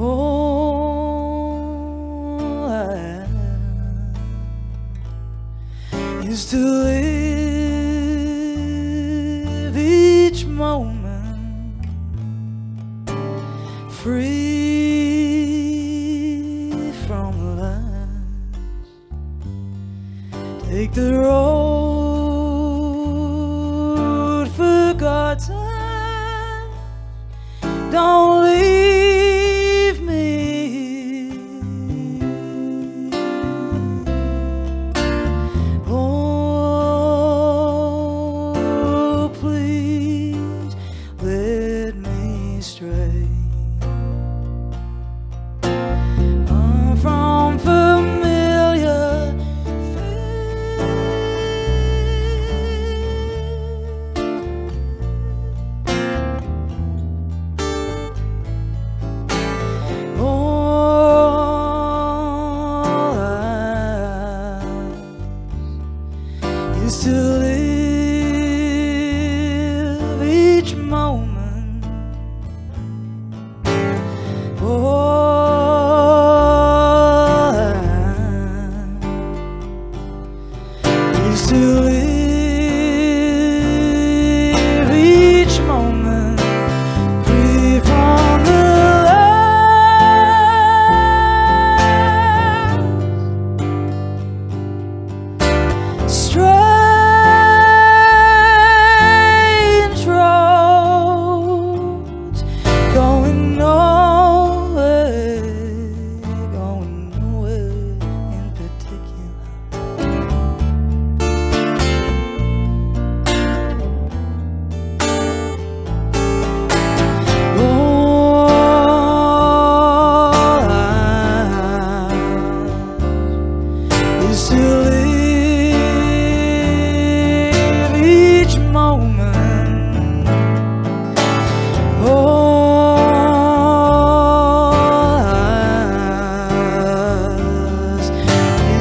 Oh, is to live each moment free from lust. Take the road forgotten. Don't leave me. Oh, please let me stray. I'm from familiar fear. All I is to live each moment. All I is to live each moment free from the lies. Strange roads going nowhere, going nowhere in particular. All I is to live each moment. All I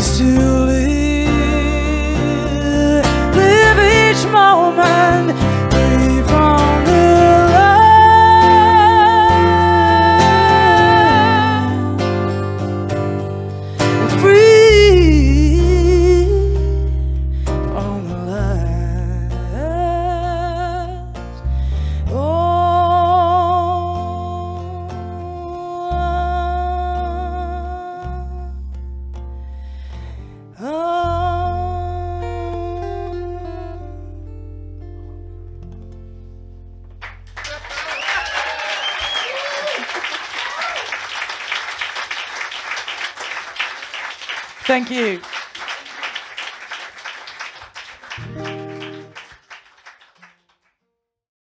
is to live each moment free from the lies. Free from the lies. Thank you.